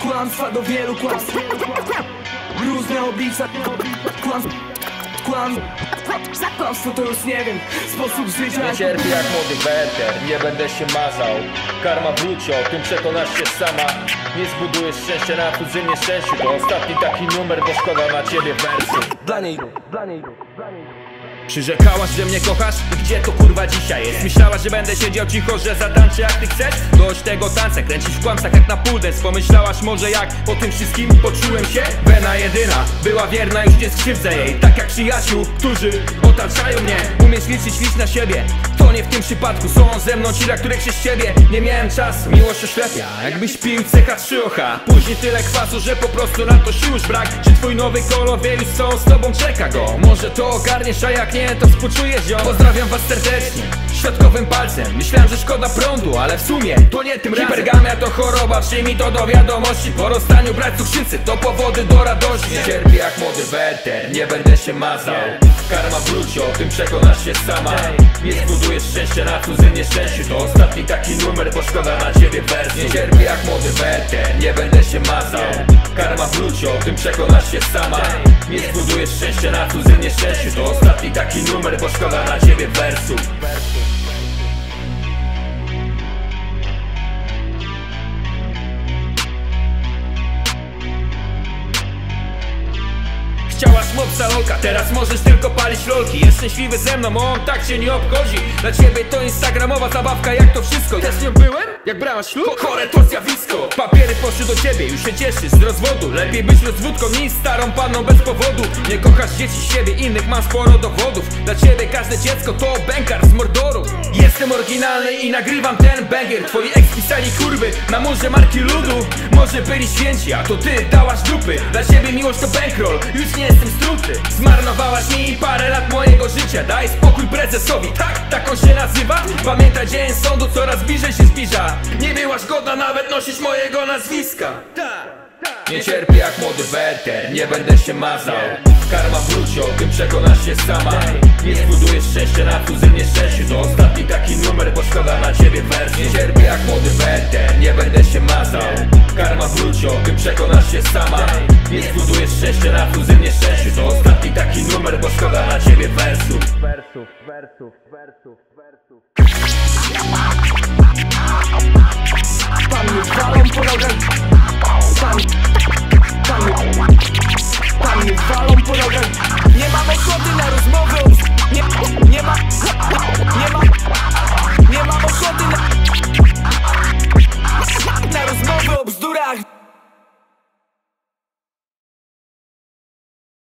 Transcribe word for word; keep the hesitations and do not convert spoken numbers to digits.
Kłamstwa do wielu kłamstw, różne oblicza, kłamstw, kłamstwo to już nie wiem, sposób życia. Nie cierpię jak Młody Werter, nie będę się mazał. Karma wróci, o tym przekonasz się sama. Nie zbudujesz szczęścia na cudzym nieszczęściu. To ostatni taki numer, bo szkoda na ciebie wersy. Dla niej, dla niej, dla niej. Przyrzekałaś, że mnie kochasz? Gdzie to kurwa dzisiaj jest? Myślałaś, że będę siedział cicho, że zatańczę jak ty chcesz? Dość tego tańca, kręcisz w kłamstwach jak na puldes. Pomyślałaś może jak po tym wszystkim poczułem się? Bena jedyna, była wierna, już nie skrzywdzę jej. Tak jak przyjaciół, którzy otaczają mnie. Umiesz liczyć, licz na siebie. To nie w tym przypadku, są ze mną ci, dla których przez ciebie nie miałem czasu. Miłość oślepia, jakbyś pił C H trzy O H. Później tyle kwasu, że po prostu na to sił już brak. Czy twój nowy kolor wie już co z tobą czeka go? Może to ogarniesz, a jak nie, to współczujesz ją. Pozdrawiam was serdecznie środkowym palcem. Myślałem, że szkoda prądu, ale w sumie to nie tym razem. Hipergamia to choroba, przyjmij to do wiadomości. Po rozstaniu brak cukrzycy to powody do radości. Nie cierpię jak Młody Werter, nie będę się mazał. Karma wróci, o tym przekonasz się sama. Nie zbudujesz szczęścia na cudzym nieszczęściu. To ostatni taki numer, bo szkoda na ciebie wersu. Nie cierpię jak Młody Werter, nie będę się mazał. Karma wróci, o tym przekonasz się sama. Nie zbudujesz szczęścia na cudzym nieszczęściu. To ostatni taki numer, bo szkoda na ciebie wersu. Chciałaś mopsa lolka, teraz możesz tylko palić lolki. Jest szczęśliwy ze mną, on tak cię nie obchodzi. Dla ciebie to instagramowa zabawka, jak to wszystko. Też nie byłem, jak brałaś ślub? Chore to zjawisko. Papiery poszły do ciebie, już się cieszysz z rozwodu. Lepiej być rozwódką niż starą panną bez powodu. Nie kochasz dzieci, siebie, innych mam sporo dowodów. Dla ciebie każde dziecko to bękar z Mordoru. Jestem oryginalny i nagrywam ten banger. Twoi ex pisali kurwy na murze marki ludu. Może byli święci, a to ty dałaś dupy. Dla ciebie miłość to bankroll, już nie jestem struty. Zmarnowałaś mi parę lat mojego życia. Daj spokój prezesowi, tak? Tak on się nazywa? Pamiętaj, dzień sądu coraz bliżej się zbliża. Nie byłaś godna nawet nosić mojego nazwiska. Nie cierpię jak Młody Werter, nie będę się mazał. Karma wróci, o tym przekonasz się sama. Nie zbudujesz szczęścia na cudzym nieszczęściu. To ostatni taki numer, bo szkoda na ciebie wersu. Nie cierpię jak Młody Werter, nie będę się mazał. Karma wróci, o tym przekonasz się sama. Nie zbudujesz szczęścia na cudzym nieszczęściu. To ostatni taki numer, bo szkoda na ciebie wersu. Wersów, wersów, wersów, wersów. Nie mam ochoty na rozmowy. Nie, nie ma, nie ma, nie mam ochoty na, na rozmowy o bzdurach.